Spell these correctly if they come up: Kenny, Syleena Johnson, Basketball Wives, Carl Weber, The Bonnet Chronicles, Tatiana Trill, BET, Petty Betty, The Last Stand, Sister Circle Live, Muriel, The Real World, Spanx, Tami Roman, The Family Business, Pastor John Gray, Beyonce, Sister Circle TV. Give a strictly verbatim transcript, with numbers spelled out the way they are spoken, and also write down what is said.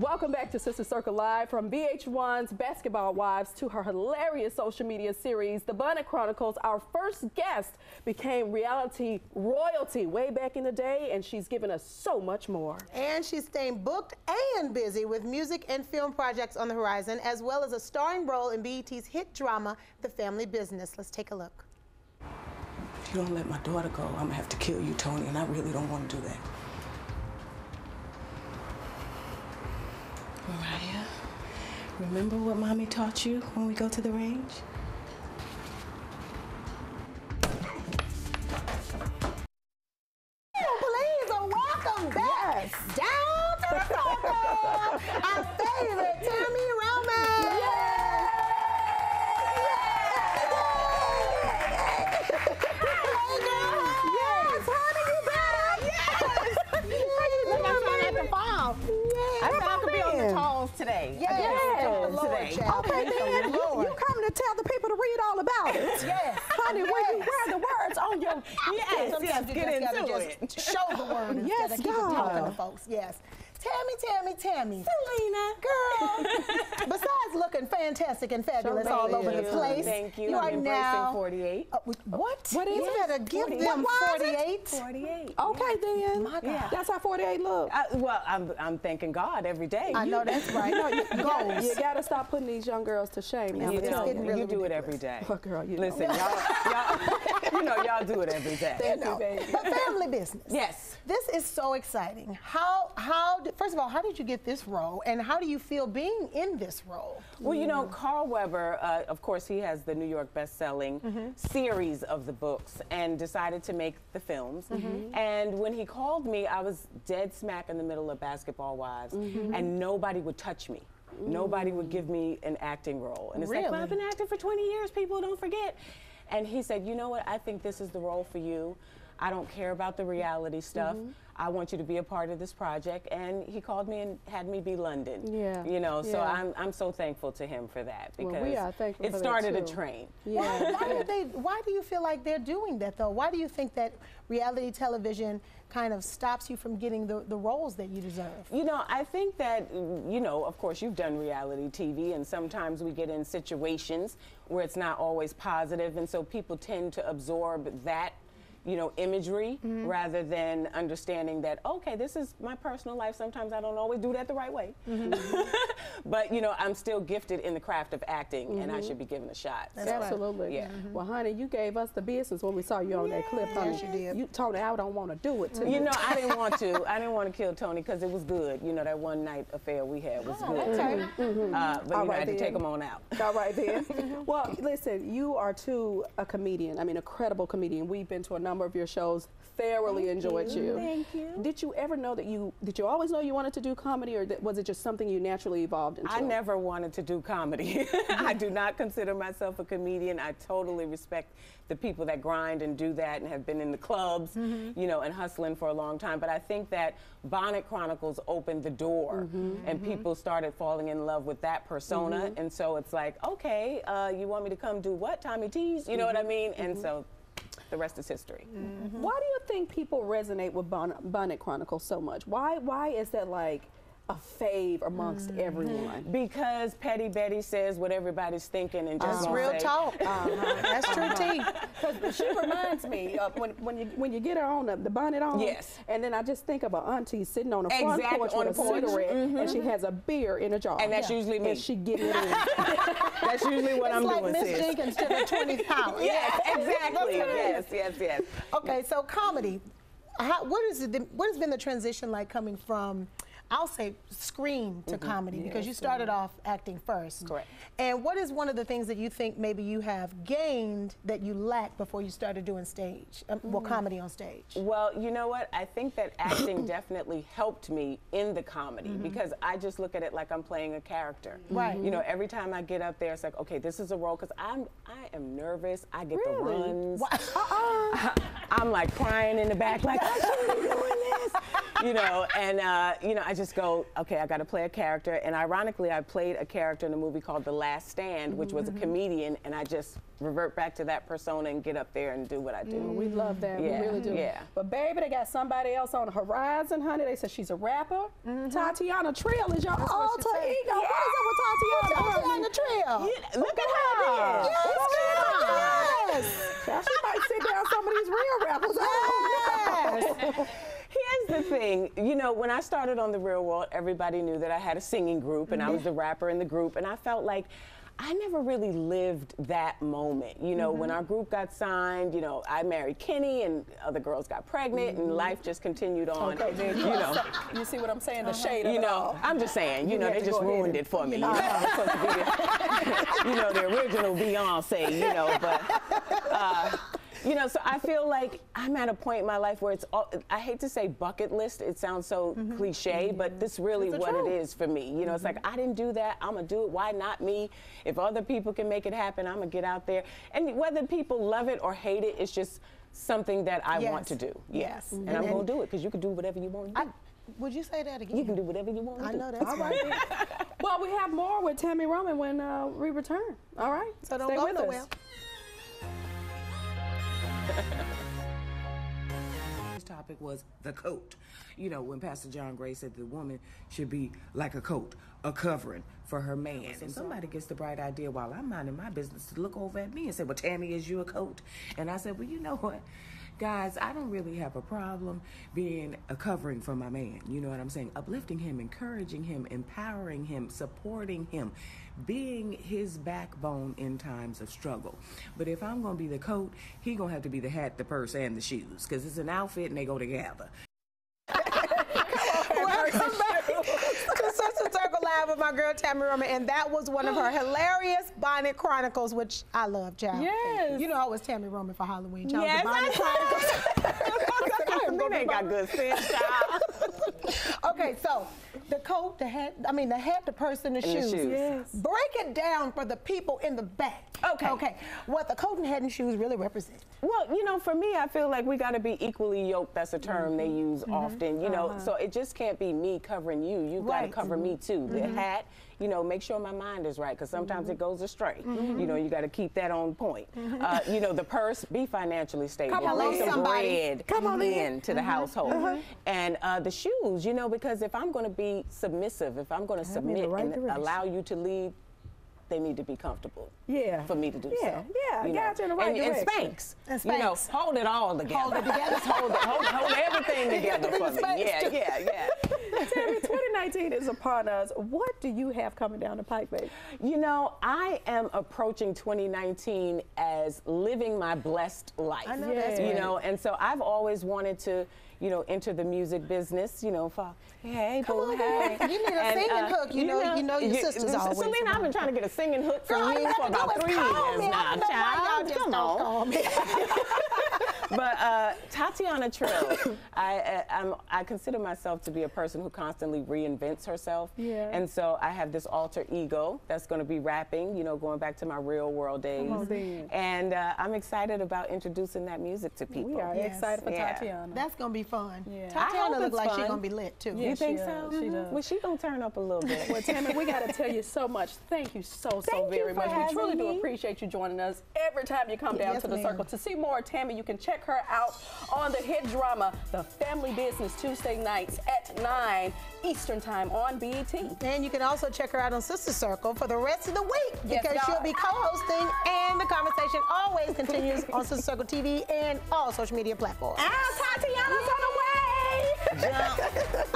Welcome back to Sister Circle Live. From V H one's Basketball Wives to her hilarious social media series, The Bonnet Chronicles, our first guest became reality royalty way back in the day, and she's given us so much more. And she's staying booked and busy with music and film projects on the horizon, as well as a starring role in B E T's hit drama, The Family Business. Let's take a look. If you don't let my daughter go, I'm gonna have to kill you, Tony, and I really don't want to do that. Mariah, remember what Mommy taught you when we go to the range? Please welcome back yes. down to the circle, our favorite Tami Roman. Yes. Yes. Hey girl, yes, honey, you back? Yes. Yes. I'm trying not to fall. Yes. I thought I could be on the toes today. Yes. Yes. Today. Okay, then you, you come to tell the people to read all about it. Yes. Honey, yes. when you wear the words on your yes, yes, you get into it. Just show the word. Yes, keep talking to folks. Yes. Tami, Tami, Tami. Syleena. Girl. Besides looking fantastic and fabulous sure, all over you. the place. Thank you. You I'm are now forty-eight. Uh, what? What is yes. better give forty-eight. Them forty-eight? forty-eight. Okay, yeah. then. My God. Yeah. That's how forty-eight look. I, well, I'm, I'm thanking God every day. I you, know that's right. No, you, goals. You got to stop putting these young girls to shame. Now, you, know, getting really you do ridiculous. It every day. Oh, girl, you Listen, y'all, you know y'all do it every day. Thank you, baby. The family business. Yes. This is so exciting. How, how, first of all, how did you get this role, and how do you feel being in this role? Well, you know, Carl Weber, uh, of course, he has the New York best-selling mm-hmm. series of the books, and decided to make the films. Mm-hmm. And when he called me, I was dead smack in the middle of Basketball Wives, mm-hmm. and nobody would touch me. Mm. Nobody would give me an acting role. And it's really? like, well, I've been acting for twenty years, people, don't forget. And he said, you know what, I think this is the role for you. I don't care about the reality stuff. Mm-hmm. I want you to be a part of this project. And he called me and had me be London. Yeah. You know, yeah. so I'm, I'm so thankful to him for that, because well, we are thankful it for started that too. a train. Yeah. Why, why, do they, why do you feel like they're doing that, though? Why do you think that reality television kind of stops you from getting the, the roles that you deserve? You know, I think that, you know, of course, you've done reality T V, and sometimes we get in situations where it's not always positive, and so people tend to absorb that you know, imagery, mm-hmm. rather than understanding that, okay, this is my personal life. Sometimes I don't always do that the right way. Mm-hmm. But, you know, I'm still gifted in the craft of acting, mm-hmm. and I should be given a shot. That's so, absolutely. Yeah. Mm-hmm. Well, honey, you gave us the business when we saw you on yeah. that clip. Honey. Yes, you did. You told her, I don't want to do it to you. You know, I didn't want to. I didn't want to kill Tony, because it was good. You know, that one night affair we had was oh, good. Okay. Mm-hmm. uh, but All you right know, I had then. to take them on out. All right, then. Well, listen, you are too a comedian. I mean, a credible comedian. We've been to another number of your shows, thoroughly Thank enjoyed you. you. Thank you. Did you ever know that you, did you always know you wanted to do comedy, or was it just something you naturally evolved into? I never wanted to do comedy. I do not consider myself a comedian. I totally respect the people that grind and do that and have been in the clubs, mm-hmm. you know, and hustling for a long time. But I think that Bonnet Chronicles opened the door, mm-hmm. and mm-hmm. people started falling in love with that persona. Mm-hmm. And so it's like, okay, uh, you want me to come do what, Tommy T's? You know mm-hmm. what I mean? Mm-hmm. And so the rest is history. Mm-hmm. Why do you think people resonate with Bon Bonnet Chronicles so much? Why why is that like a fave amongst mm-hmm. everyone? Because Petty Betty says what everybody's thinking and just uh-huh. real say, talk. Uh-huh. That's true uh-huh. tea. Because she reminds me of when when you when you get her on the, the bonnet on. Yes. And then I just think of an auntie sitting on the front exactly, porch on with a porch. cigarette, mm-hmm. and she has a beer in a jar. And that's yeah. usually me. And she getting it in. That's usually what it's I'm like doing. It's like Miss Jenkins to the twentieth power. Yes, exactly. Yes, yes, yes. Okay, so comedy. How, what is it? What has been the transition like coming from? I'll say screen to mm-hmm. comedy, yes, because you started mm-hmm. off acting first. Correct. And what is one of the things that you think maybe you have gained that you lacked before you started doing stage, um, mm-hmm. well, comedy on stage? Well, you know what? I think that acting definitely helped me in the comedy, mm-hmm. because I just look at it like I'm playing a character. Right. Mm-hmm. You know, every time I get up there, it's like, okay, this is a role, because I'm I am nervous. I get really? the runs. Uh-uh. I'm like crying in the back, like I shouldn't be doing this. is, you know. And uh, you know, I just go, okay, I got to play a character. And ironically, I played a character in a movie called The Last Stand, which was a comedian, and I just revert back to that persona and get up there and do what I do. Mm, we love that. Yeah. We really do. Yeah. But baby, they got somebody else on the horizon, honey. They said she's a rapper. Mm-hmm. Tatiana Trill is your That's alter what ego. Yeah. What is up with Tatiana? Tatiana Trill. Yeah. Look wow. at her. Yes. Yes. Yes. Yes. She might sit down some of these real rappers. I don't know. Here's the thing, you know, when I started on The Real World, everybody knew that I had a singing group and mm-hmm. I was the rapper in the group, and I felt like I never really lived that moment. You know, mm-hmm. when our group got signed, you know, I married Kenny and other girls got pregnant mm-hmm. and life just continued on. Okay, there you, you know. You see what I'm saying? The uh-huh. shade of you know, it all. I'm just saying, you, you know, they just ruined it for me. You know, I'm supposed to be the, you know, the original Beyonce, you know, but, uh, you know, so I feel like I'm at a point in my life where it's all, I hate to say bucket list, it sounds so mm-hmm. cliche, mm-hmm. but this really what truth. It is for me. You know, mm-hmm. it's like, I didn't do that, I'm gonna do it, why not me? If other people can make it happen, I'm gonna get out there. And whether people love it or hate it, it's just something that I yes. want to do. Yes. Mm-hmm. And I'm gonna do it, because you can do whatever you want to do. I, Would you say that again? You can do whatever you want to I do. know that's all right. right. Well, we have more with Tami Roman when uh, we return, all right? So don't Stay go with nowhere. Us. This topic was the coat. You know, when Pastor John Gray said the woman should be like a coat, a covering for her man. And somebody gets the bright idea while I'm minding my business to look over at me and say, well, Tami, is you a coat? And I said, well, you know what? Guys, I don't really have a problem being a covering for my man. You know what I'm saying? Uplifting him, encouraging him, empowering him, supporting him, being his backbone in times of struggle. But if I'm going to be the coat, he going to have to be the hat, the purse, and the shoes, because it's an outfit and they go together. Welcome back to Sister Circle Live with my girl Tami Roman, and that was one of her hilarious Bonnet Chronicles, which I love, child. Yes. You know I was Tami Roman for Halloween, child. Yes, the Bonnet Chronicles. Men ain't got good sense, child. Okay, so the coat, the hat, I mean the hat, the purse, and the and shoes. The shoes. Yes. Break it down for the people in the back. Okay. Okay. What the coat and hat and shoes really represent. Well, you know, for me, I feel like we got to be equally yoked. That's a term mm-hmm. they use mm-hmm. often, you know, uh-huh. so it just can't be me covering you. You right. got to cover mm-hmm. me too. The mm-hmm. hat, you know, make sure my mind is right, because sometimes mm-hmm. it goes astray. Mm-hmm. You know, you got to keep that on point. Mm-hmm. uh, you know, the purse, be financially stable. Come on, some bread Come on in, in to the mm-hmm. household. Mm-hmm. And uh, the shoes, you know, because if I'm going to be submissive, if I'm going to submit right and direction. Allow you to lead, they need to be comfortable. Yeah. For me to do yeah. so. Yeah, you yeah, know? Right and, and Spanx. And Spanx. You know, hold it all together. Hold it together. hold, it, hold, hold everything together for me. Yeah, yeah, yeah. Tami, twenty nineteen is upon us. What do you have coming down the pike, babe? You know, I am approaching twenty nineteen as living my blessed life. I know yeah. that's right. You know, and so I've always wanted to, you know, enter the music business, you know, for, hey, Come boo, on, hey. You need a and, singing uh, hook, you, you know, know, you know your you, sister's always. Syleena, I've been trying to get a singing hook from Girl, you for about three years me. now, child. Come on. But uh, Tatiana Trill, I, I, I'm, I consider myself to be a person who constantly reinvents herself. Yeah. And so I have this alter ego that's going to be rapping, you know, going back to my Real World days. On, and uh, I'm excited about introducing that music to people. We are yes. excited for yeah. Tatiana. That's going to be fun. Yeah. Tatiana looks like she's going to be lit, too. Yeah, you think she so? Does. Mm-hmm. She does. Well, she's going to turn up a little bit. Well, Tami, we got to tell you so much. Thank you so, so Thank very much. We truly me. do appreciate you joining us every time you come down yes, to the circle. To see more Tami, you can check her out on the hit drama The Family Business Tuesday nights at nine Eastern Time on B E T. And you can also check her out on Sister Circle for the rest of the week yes, because she'll be co-hosting and the conversation always continues on Sister Circle T V and all social media platforms. Our Tatiana's on the way!